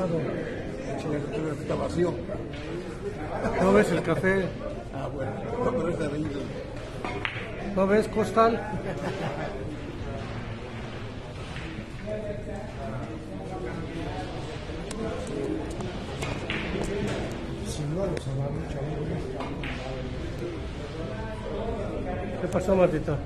pasó? Está vacío. ¿No ves el café? Ah, bueno. No, pero está rico. ¿No ves, Costal? ¿Qué pasó, Martito?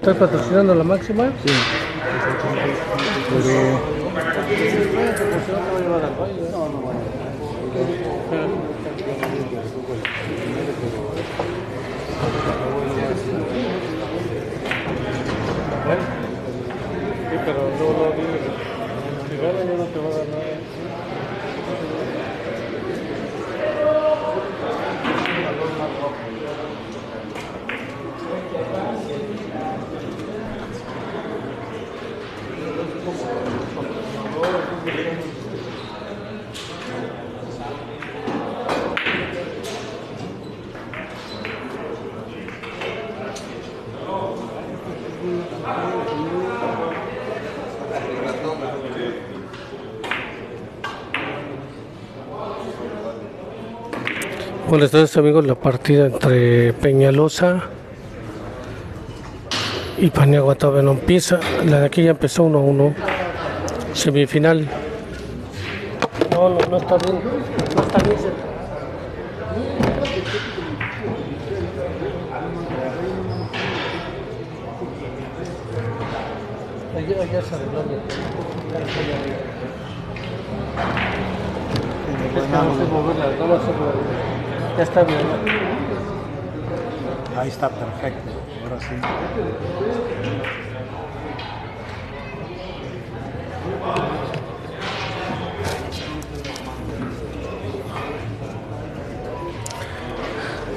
¿Estás patrocinando la máxima? Sí. Pero luego si gana yo no te voy a dar nada. Buenas tardes, amigos. La partida entre Peñalosa y Paniagua todavía no empieza. La de aquí ya empezó 1-1. Semifinal. No está bien. No está bien. Ayer se arregló el ya está bien. Ahí está perfecto. Ahora sí.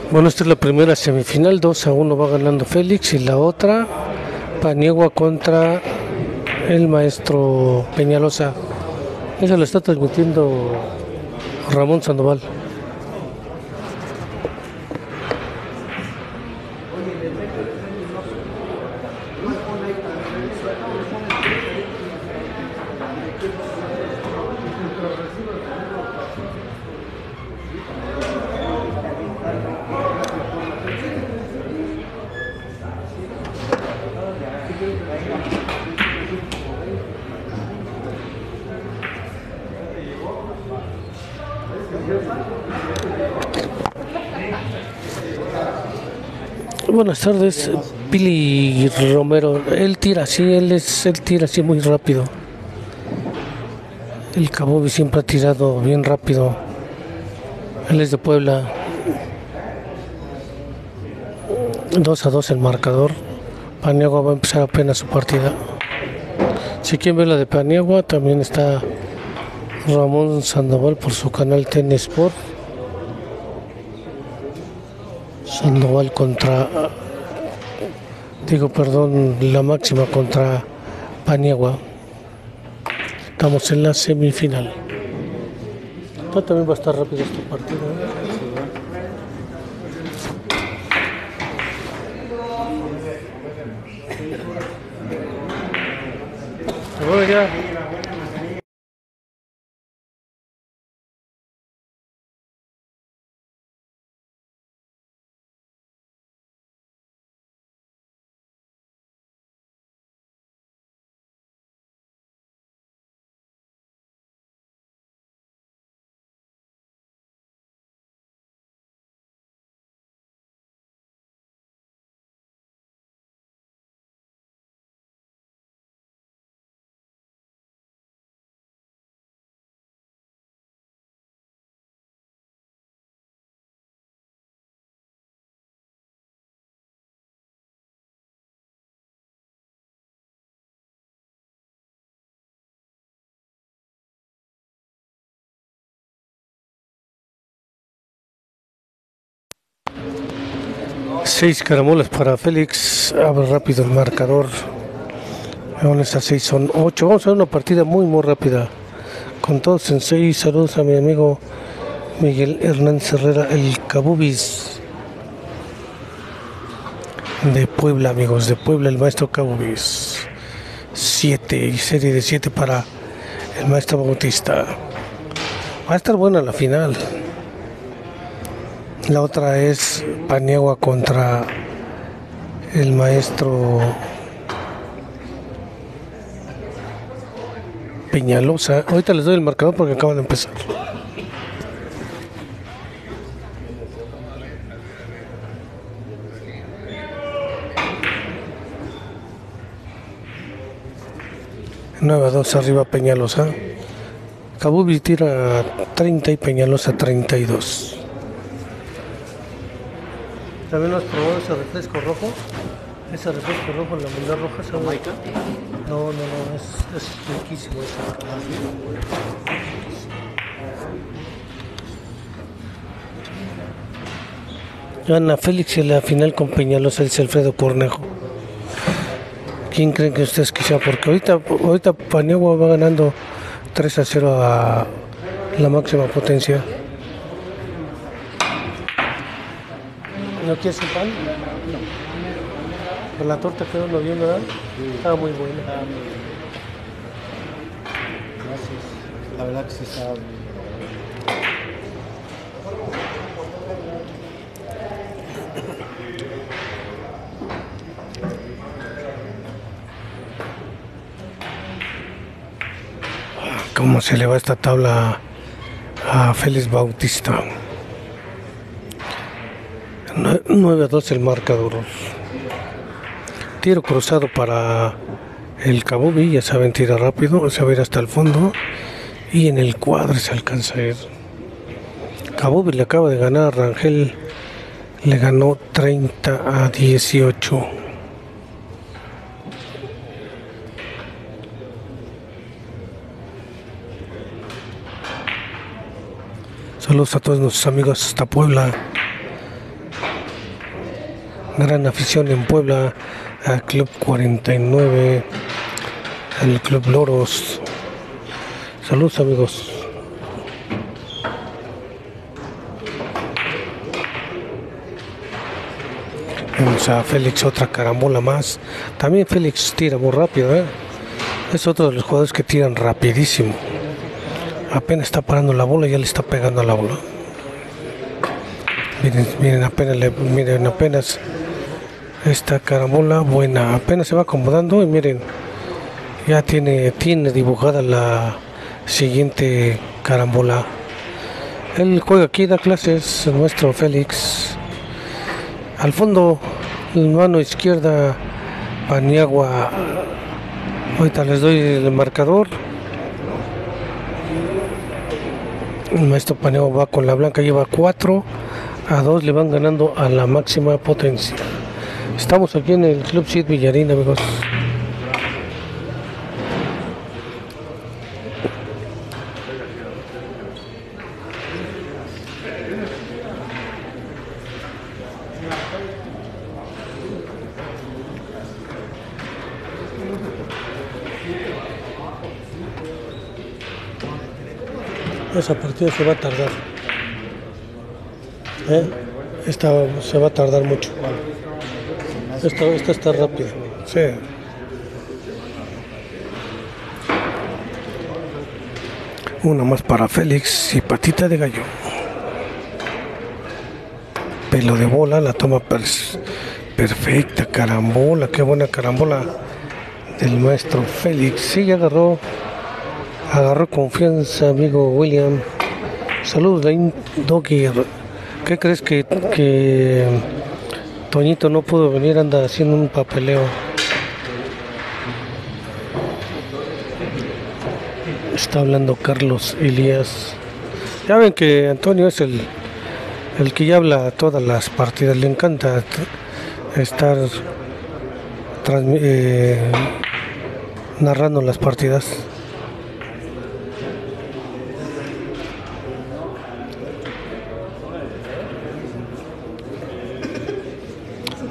Bueno, esta es la primera semifinal, 2-1 va ganando Félix, y la otra, Paniagua contra el maestro Peñalosa. Esa la está transmitiendo Ramón Sandoval. Buenas tardes, Pili Romero. Él tira así muy rápido. El Kabubi siempre ha tirado bien rápido. Él es de Puebla. 2-2 el marcador. Paniagua va a empezar apenas su partida. Si quieren ver la de Paniagua, también está Ramón Sandoval por su canal Tennisport. Sandoval la máxima contra Paniagua. Estamos en la semifinal. Esto también va a estar rápido este partido, ¿eh? Seis caramolas para Félix. Abre rápido el marcador. Ahora esas 6 son 8. Vamos a ver una partida muy rápida. Con todos en 6. Saludos a mi amigo Miguel Hernández Herrera, el Kabubis. De Puebla, amigos. De Puebla, el maestro Kabubis. 7. Y serie de 7 para el maestro Bautista. Va a estar buena la final. La otra es Paniagua contra el maestro Peñalosa. Ahorita les doy el marcador porque acaba de empezar. Nueva 2 arriba Peñalosa. Kabubi tira 30 y Peñalosa 32. También has probado ese refresco rojo. Ese refresco rojo en la banda roja es agua. No, es riquísimo ese. Gana Félix en la final con Peñalosa, el Alfredo Cornejo. ¿Quién creen que ustedes quizá? Porque ahorita Paniagua va ganando 3-0 a la máxima potencia. ¿No quieres el pan? No. La torta quedó no bien, ¿verdad? Sí. Estaba muy buena. Gracias. La verdad que sí estaba bien. ¿Cómo se le va esta tabla a Félix Bautista? 9-2 el marcador. Tiro cruzado para El Kabubi, ya saben, tira rápido, se va a ir hasta el fondo y en el cuadro se alcanza a ir. Kabubi le acaba de ganar a Rangel, le ganó 30-18. Saludos a todos nuestros amigos hasta Puebla. Gran afición en Puebla al Club 49, al Club Loros. Saludos, amigos. Vamos a Félix, otra carambola más. También Félix tira muy rápido, ¿eh? Es otro de los jugadores que tiran rapidísimo. Apenas está parando la bola y ya le está pegando a la bola. Miren, miren apenas. Esta carambola buena, apenas se va acomodando y miren, ya tiene dibujada la siguiente carambola. Él juega aquí, da clases, nuestro Félix. Al fondo, mano izquierda, Paniagua. Ahorita les doy el marcador. El maestro Paniagua va con la blanca, lleva 4-2, le van ganando a la máxima potencia. Estamos aquí en el Club Cid Billarín, amigos. Esa partida se va a tardar. Esta se va a tardar mucho. Esta está rápida. Sí. Una más para Félix y patita de gallo. Pelo de bola, la toma perfecta. Carambola, qué buena carambola del maestro Félix. Sí, agarró confianza, amigo William. Saludos, Lain Doggy. ¿Qué crees que Toñito no pudo venir, anda haciendo un papeleo? Está hablando Carlos Elias. Ya ven que Antonio es el que ya habla todas las partidas, le encanta estar narrando las partidas.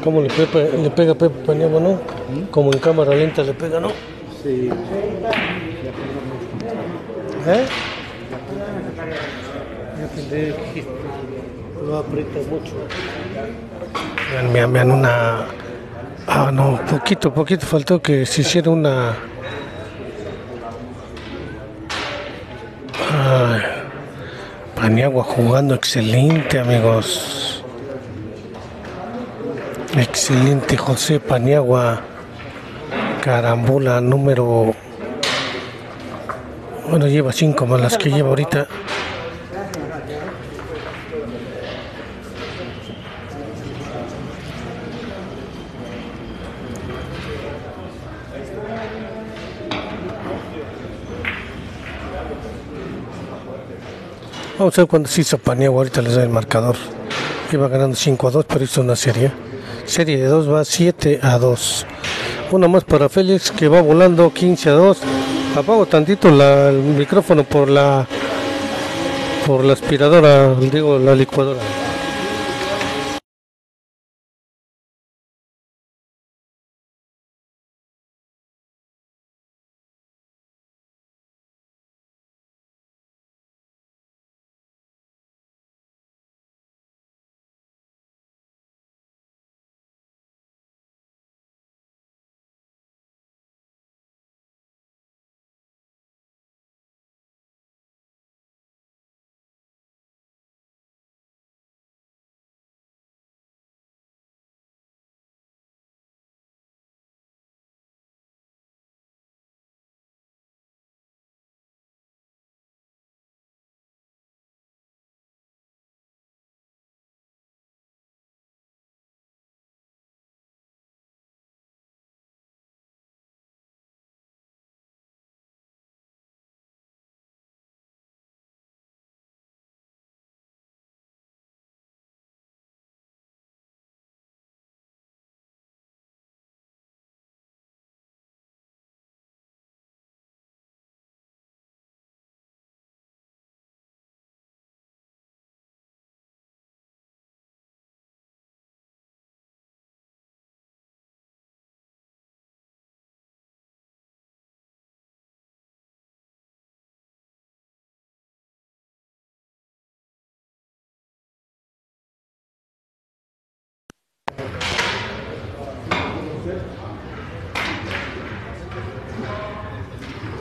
Como le pega Pepe Paniagua, ¿no? Como en cámara lenta le pega, ¿no? Sí. No aprieta mucho. Vean una... Ah, no, poquito faltó que se hiciera una... Ay, Paniagua jugando excelente, amigos. Excelente José Paniagua, carambola número, bueno, lleva 5 más las que lleva ahorita. Vamos a ver cuándo se hizo Paniagua, ahorita les doy el marcador. Iba ganando 5-2, pero hizo una serie de 2, va 7-2. Una más para Félix que va volando, 15-2. Apago tantito el micrófono por la aspiradora, digo la licuadora.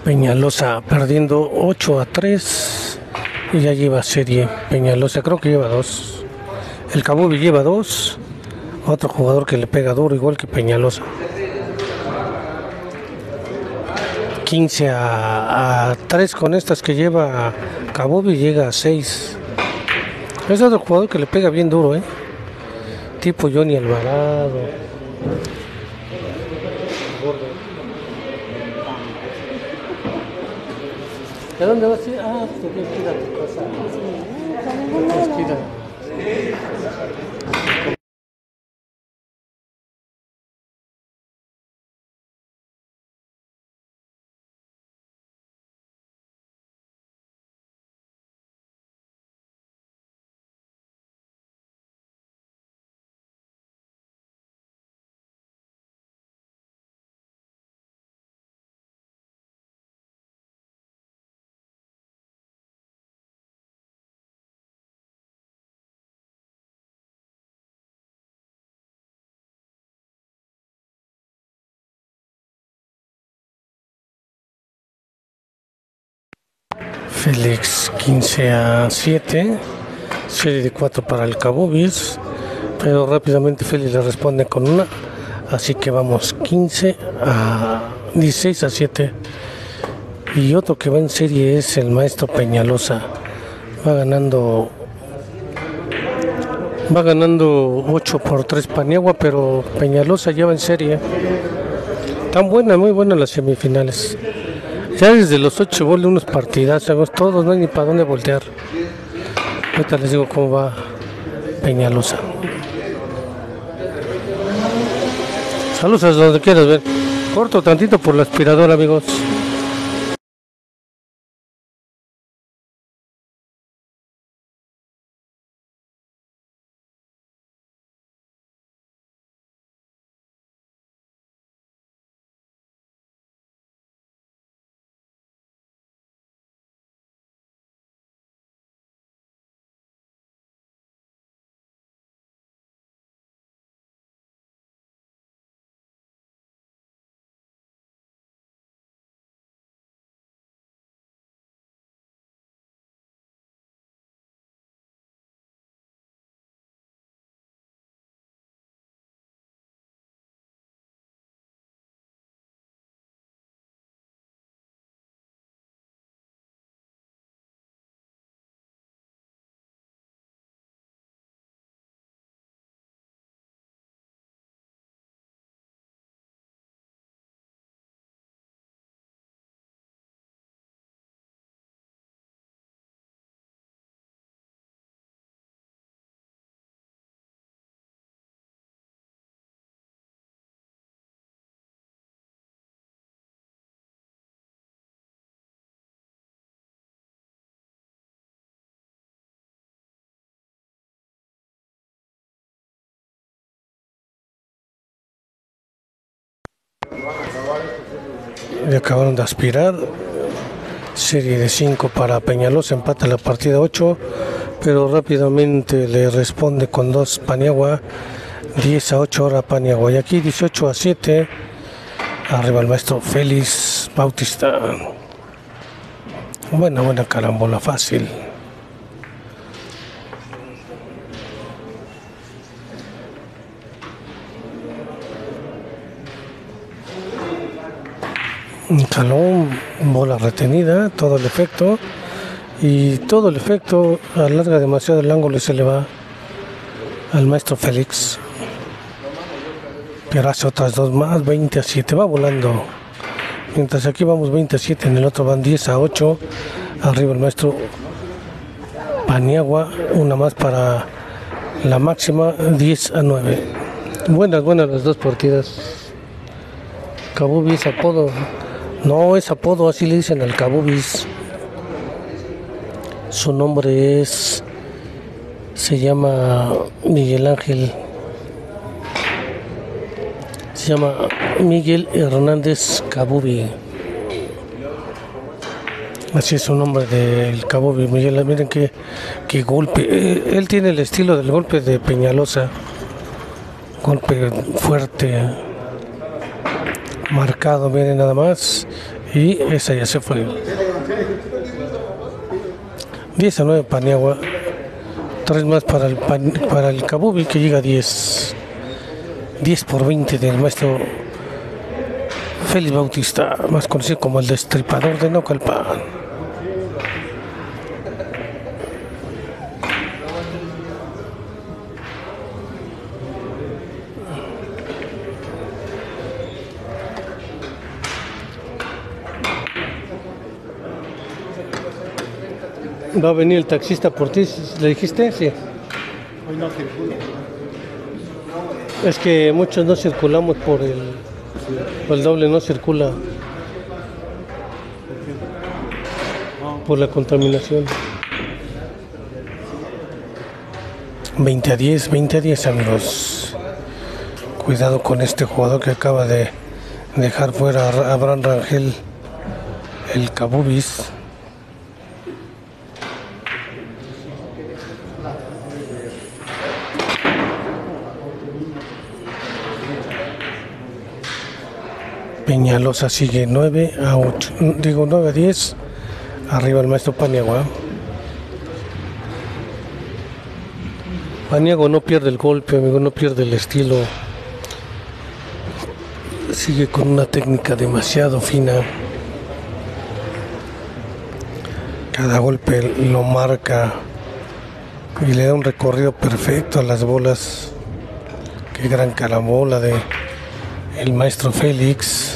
Peñalosa perdiendo 8-3 y ya lleva serie. Peñalosa creo que lleva 2. El Kabubi lleva 2. Otro jugador que le pega duro igual que Peñalosa. 15-3 con estas que lleva Kabubi, llega a 6. Es otro jugador que le pega bien duro, tipo Johnny Alvarado. ¿De dónde vas a ir? Ah, te voy a ir a tu casa. Félix 15-7, serie de 4 para el Kabubis, pero rápidamente Félix le responde con una, así que vamos 16-7. Y otro que va en serie es el maestro Peñalosa, va ganando 8-3 Paniagua, pero Peñalosa lleva en serie. Tan buena, muy buena las semifinales. Ya desde los 8 goles unos partidazos, todos, no hay ni para dónde voltear. Ahorita les digo cómo va Peñalosa. Saludos a donde quieras ver. Corto tantito por la aspiradora, amigos. Le acabaron de aspirar. Serie de 5 para Peñalosa, empata la partida 8, pero rápidamente le responde con 2 Paniagua. 10-8 ahora Paniagua. Y aquí 18-7. Arriba el maestro Félix Bautista. Buena carambola, fácil. Un calón, bola retenida, todo el efecto. Y todo el efecto alarga demasiado el ángulo y se le va al maestro Félix. Pero hace otras dos más, 20-7, va volando. Mientras aquí vamos 20-7, en el otro van 10-8. Arriba el maestro Paniagua, una más para la máxima, 10-9. Buenas las dos partidas. Kabubis, apodo. No, es apodo, así le dicen al Kabubis. Su nombre es... se llama Miguel Ángel. Se llama Miguel Hernández Kabubi. Así es su nombre del Kabubi, Miguel. Miren qué golpe. Él tiene el estilo del golpe de Peñalosa. Golpe fuerte, marcado, miren nada más. y esa ya se fue. 19 Paniagua, 3 más para el Kabubi, que llega a 10. 10 por 20 del maestro Félix Bautista, más conocido como el destripador de Naucalpan. ¿Va a venir el taxista por ti? ¿Le dijiste? Sí. Hoy no circula. Es que muchos no circulamos por el... Sí. Por el doble no circula. Por la contaminación. 20 a 10, 20 a 10, amigos. Cuidado con este jugador que acaba de dejar fuera a Abraham Rangel, el Kabubis. Peñalosa sigue 9 a 8, digo 9 a 10, arriba el maestro Paniagua. Paniagua no pierde el golpe, amigo, no pierde el estilo. Sigue con una técnica demasiado fina. Cada golpe lo marca y le da un recorrido perfecto a las bolas. Qué gran carambola de el maestro Félix.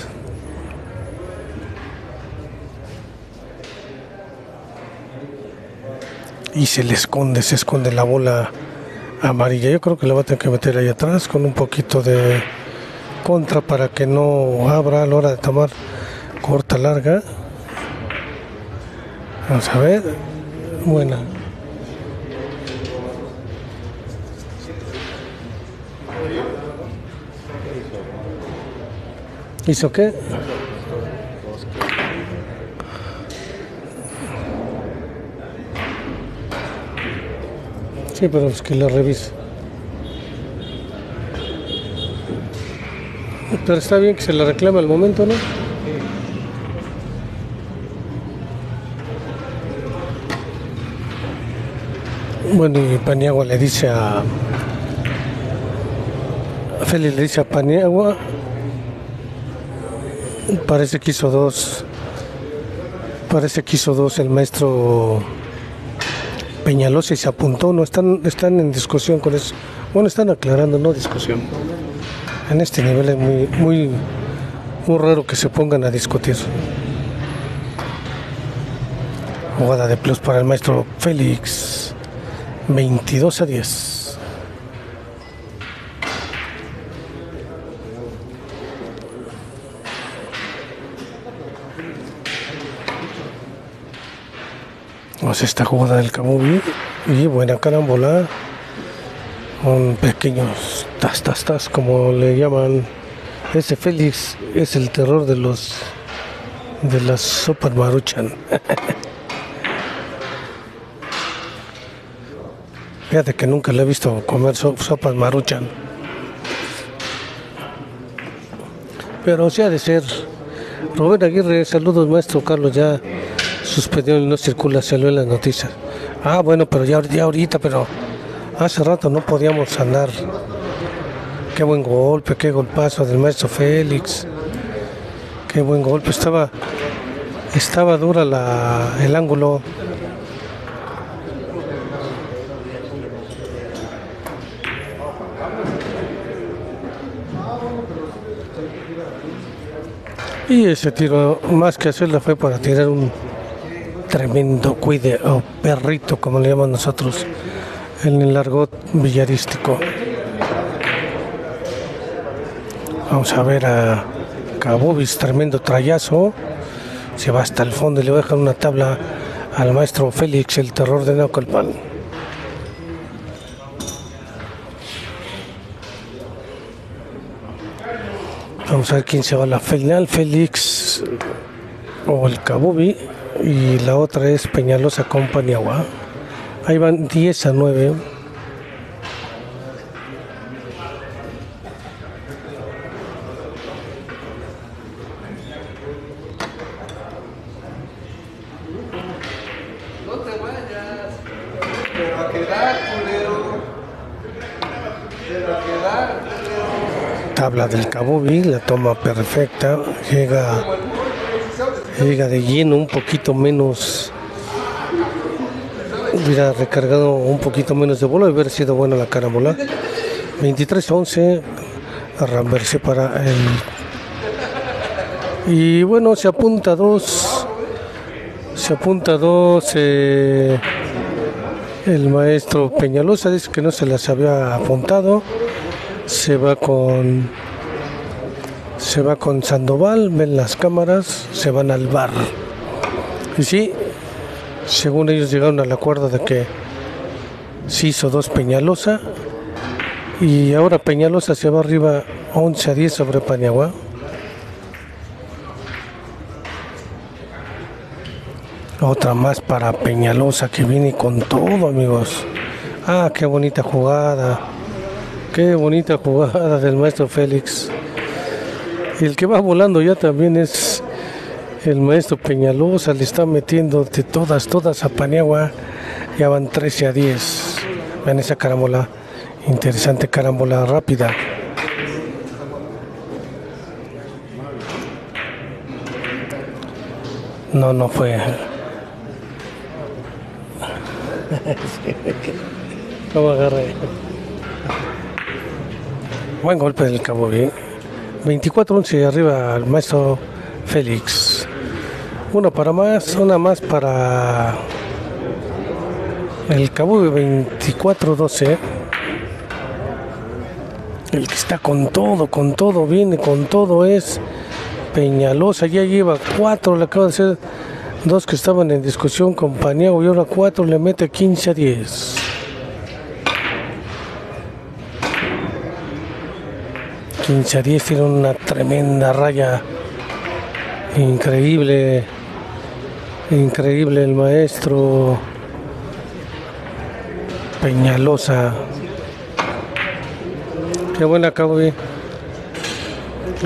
Y se esconde la bola amarilla. Yo creo que la va a tener que meter ahí atrás con un poquito de contra para que no abra a la hora de tomar corta larga. Vamos a ver. Buena. ¿Hizo qué? Sí, pero es que la revise. Pero está bien que se la reclame al momento, ¿no? Bueno, y Paniagua le dice a... Félix le dice a Paniagua... Parece que hizo dos. Parece que hizo dos el maestro Peñalosa y se apuntó. No están en discusión con eso. Bueno, están aclarando, no discusión. En este nivel es muy raro que se pongan a discutir. Jugada de plus para el maestro Félix. 22 a 10. Esta jugada del Kabubi y buena carambola, un pequeño tas como le llaman. Ese Félix es el terror de los de las sopas Maruchan. Fíjate que nunca le he visto comer sopas Maruchan, pero sí ha de ser. Robert Aguirre, saludos maestro Carlos, ya suspendió y no circula, salió en las noticias. Ah, bueno, pero ya ahorita, pero hace rato no podíamos andar. Qué buen golpe, qué golpazo del maestro Félix. Qué buen golpe, estaba dura el ángulo. Y ese tiro, más que hacerla, fue para tirar un tremendo cuide o perrito, como le llaman nosotros en el argot villarístico. Vamos a ver a Kabubis, tremendo trayazo, se va hasta el fondo y le va a dejar una tabla al maestro Félix, el terror de Naucalpan. Vamos a ver quién se va a la final, Félix o el Kabubi. Y la otra es Peñalosa con Paniagua. Ahí van 10 a 9. Tabla del Kabubi, la toma perfecta, llega de lleno, un poquito menos, hubiera recargado un poquito menos de bola y hubiera sido buena la carambola. 23-11, Rambert se para el... Y bueno, se apunta dos. Se apunta dos. El maestro Peñalosa dice que no se las había apuntado. Se va con Sandoval, ven las cámaras, se van al bar. Y sí, según ellos llegaron al acuerdo de que se hizo dos Peñalosa. Y ahora Peñalosa se va arriba 11-10 sobre Paniagua. Otra más para Peñalosa, que viene con todo, amigos. Ah, qué bonita jugada. Qué bonita jugada del maestro Félix. El que va volando ya también es el maestro Peñalosa. Le está metiendo de todas a Paniagua. Ya van 13-10. Vean esa carambola. Interesante carambola rápida. No fue... ¿Cómo agarré? Buen golpe del Kabubi. 24-11 arriba al maestro Félix. Uno para más, una más para el Kabubi. 24-12. El que está con todo, viene con todo es Peñalosa. Ya lleva 4, le acaba de hacer dos que estaban en discusión con Paniagua y ahora 4 le mete 15-10. Tiene una tremenda raya. Increíble. Increíble el maestro Peñalosa. Qué buena, Kabubi.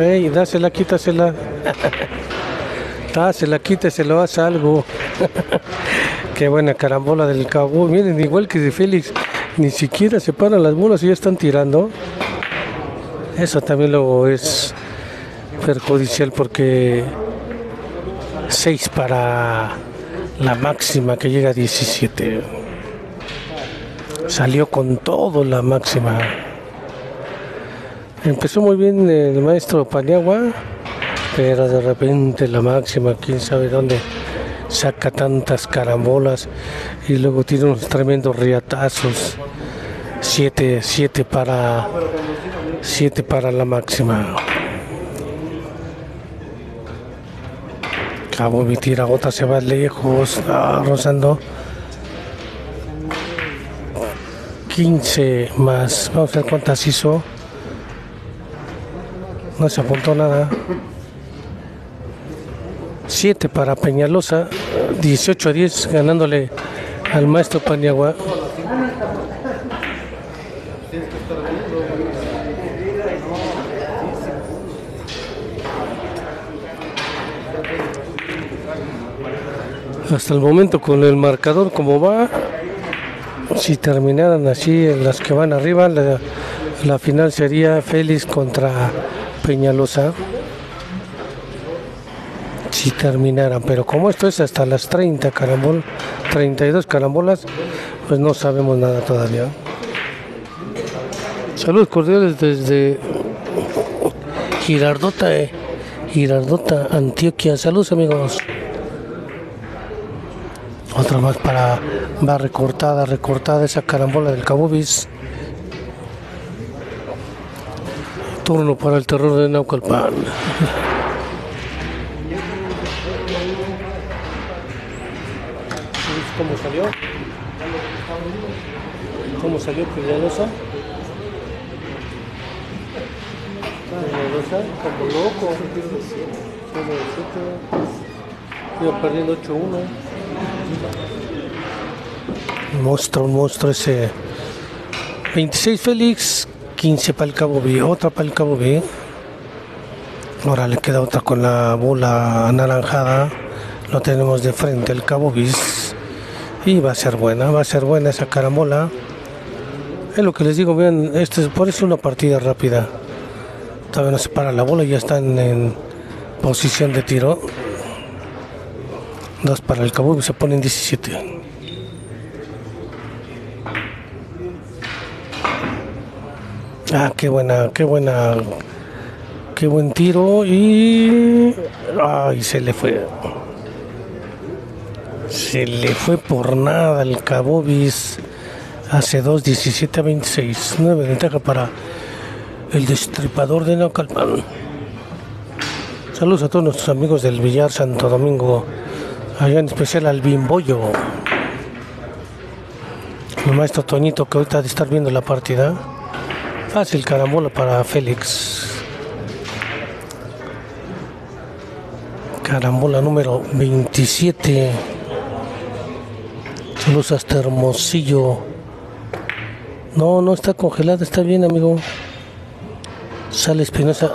Ey, dásela, quítasela. Se la quita, se lo hace algo. Qué buena carambola del Kabubi. Miren, igual que de Félix, ni siquiera se paran las bolas y ya están tirando. Eso también luego es perjudicial porque 6 para la máxima que llega a 17. Salió con todo la máxima. Empezó muy bien el maestro Paniagua. Pero de repente la máxima, quién sabe dónde, saca tantas carambolas y luego tiene unos tremendos riatazos. 7 para la máxima. Kabubi tira otra, se va lejos, rozando. 15 más, vamos a ver cuántas hizo. No se apuntó nada. 7 para Peñalosa, 18-10, ganándole al maestro Paniagua. Hasta el momento con el marcador como va, si terminaran así las que van arriba, la final sería Félix contra Peñalosa. Si terminaran, pero como esto es hasta las 30 carambolas, 32 carambolas, pues no sabemos nada todavía. Saludos cordiales desde Girardota, Girardota, Antioquia. Saludos, amigos. Otra más para, va recortada esa carambola del Kabubis. Turno para el terror de Naucalpan. ¿Cómo salió Peñalosa? Peñalosa como loco. Iba perdiendo 8-1. Monstruo ese. 26 Félix, 15 para el Kabubi, otra para el Kabubi. Ahora le queda otra con la bola anaranjada. Lo tenemos de frente, el Kabubi. y va a ser buena esa carambola. Es lo que les digo, vean, esto parece una partida rápida. Todavía no se para la bola y ya están en posición de tiro. Dos para el Kabubi, se ponen 17. Ah, qué buen tiro y... ay, se le fue. Se le fue por nada el Kabubi. Hace 2, 17 a 26. Una ventaja para el destripador de Naucalpan. Saludos a todos nuestros amigos del Billar Santo Domingo. Allá en especial al Bimboyo, mi maestro Toñito, que ahorita de estar viendo la partida. Fácil carambola para Félix. Carambola número 27. Saludos hasta Hermosillo. No, no está congelada, está bien, amigo. Sale Espinosa.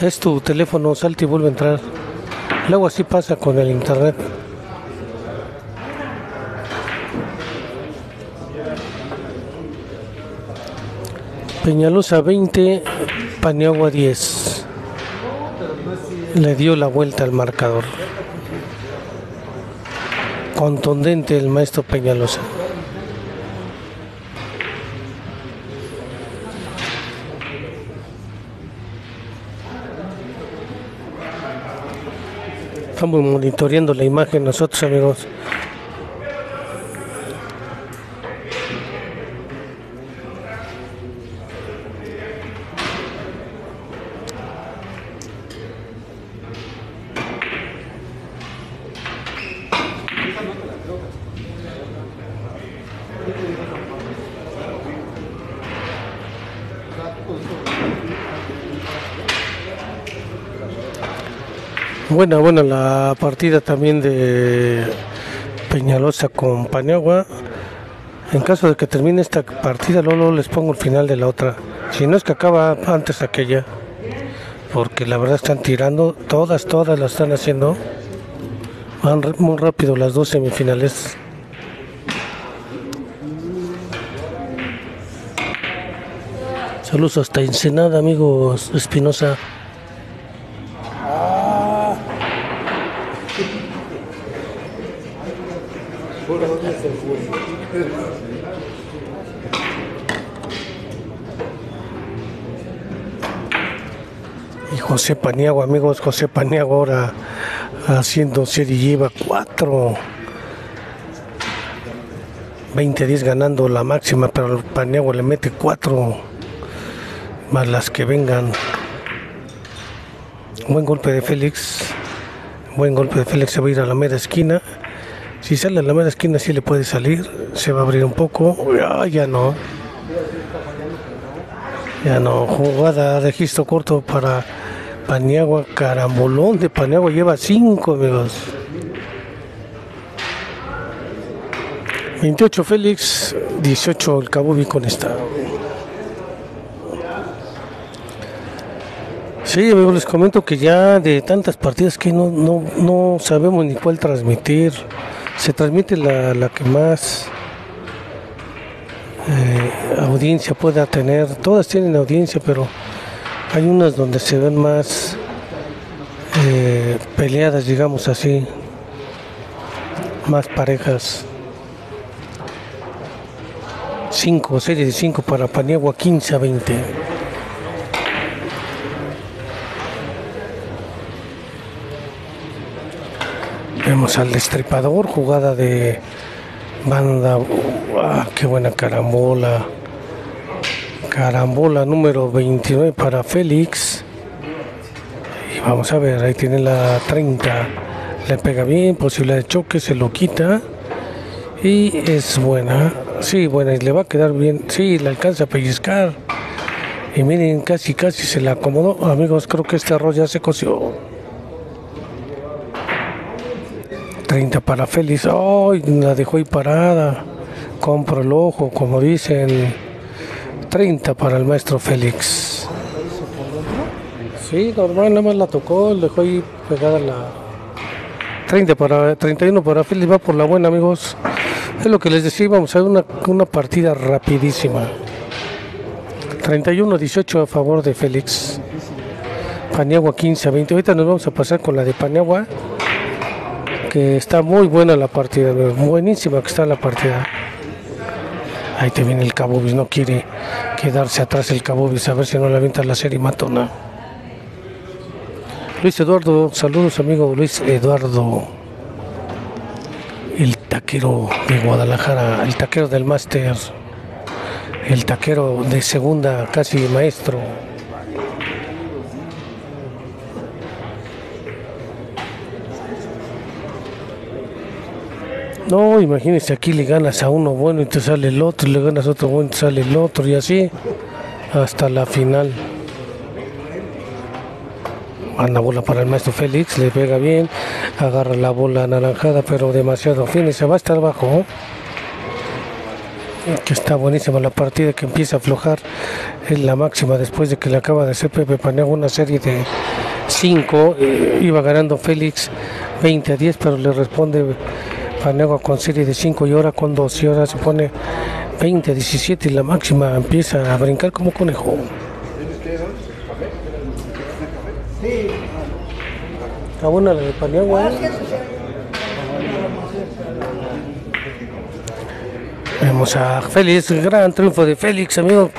Es tu teléfono, salte y vuelve a entrar. Luego así pasa con el internet. Peñalosa 20, Paniagua 10. Le dio la vuelta al marcador. Contundente el maestro Peñalosa. Estamos monitoreando la imagen nosotros, amigos. Buena la partida también de Peñalosa con Paniagua. En caso de que termine esta partida, luego les pongo el final de la otra. Si no es que acaba antes aquella, porque la verdad están tirando, todas las están haciendo. Van muy rápido las dos semifinales. Saludos hasta Ensenada, amigos. Espinosa. Y José Paniagua, amigos, José Paniagua ahora haciendo serie, lleva 4. 20-10 ganando la máxima, pero Paniagua le mete 4 más las que vengan. Buen golpe de Félix. Buen golpe de Félix, se va a ir a la mera esquina. Si sale a la mera esquina, sí le puede salir. Se va a abrir un poco. Ya no. Jugada, registro corto para Paniagua. Carambolón de Paniagua, lleva 5, amigos. 28 Félix, 18 el Kabubi con esta. Sí, amigos, les comento que ya de tantas partidas que no sabemos ni cuál transmitir. Se transmite la que más audiencia pueda tener. Todas tienen audiencia, pero hay unas donde se ven más peleadas, digamos así, más parejas. 5, serie de 5 para Paniagua, 15 a 20. Vemos al destripador, jugada de banda. ¡Qué buena carambola! Carambola número 29 para Félix. Y vamos a ver, ahí tiene la 30. Le pega bien, posibilidad de choque, se lo quita. Y es buena. Sí, buena, y le va a quedar bien. Sí, le alcanza a pellizcar. Y miren, casi se la acomodó. Amigos, creo que este arroz ya se coció. 30 para Félix. ¡Ay! Oh, la dejó ahí parada. Compro el ojo, como dicen. 30 para el maestro Félix. Sí, normal, nada más la tocó, dejó ahí pegada la... 31 para Félix, va por la buena, amigos. Es lo que les decía, vamos a ver una partida rapidísima. 31-18 a favor de Félix. Paniagua 15-20. Ahorita nos vamos a pasar con la de Paniagua, que está muy buena la partida, buenísima que está la partida. Ahí te viene el Kabubis, no quiere quedarse atrás el Kabubis, a ver si no le avienta la serie matona. Luis Eduardo, saludos amigo Luis Eduardo, el taquero de Guadalajara, el taquero del máster, el taquero de segunda, casi maestro. No, imagínense, aquí le ganas a uno bueno y te sale el otro, le ganas a otro bueno y te sale el otro, y así hasta la final. Manda bola para el maestro Félix, le pega bien, agarra la bola anaranjada, pero demasiado fina y se va hasta abajo, ¿eh? Que está buenísima la partida, que empieza a aflojar en la máxima después de que le acaba de hacer Pepe Paniagua una serie de 5. Iba ganando Félix 20-10, pero le responde Paniagua con serie de 5 y ahora con 2, y ahora se pone 20-17 y la máxima empieza a brincar como conejo. Está buena la de Paniagua. Vemos a Félix, gran triunfo de Félix, amigo.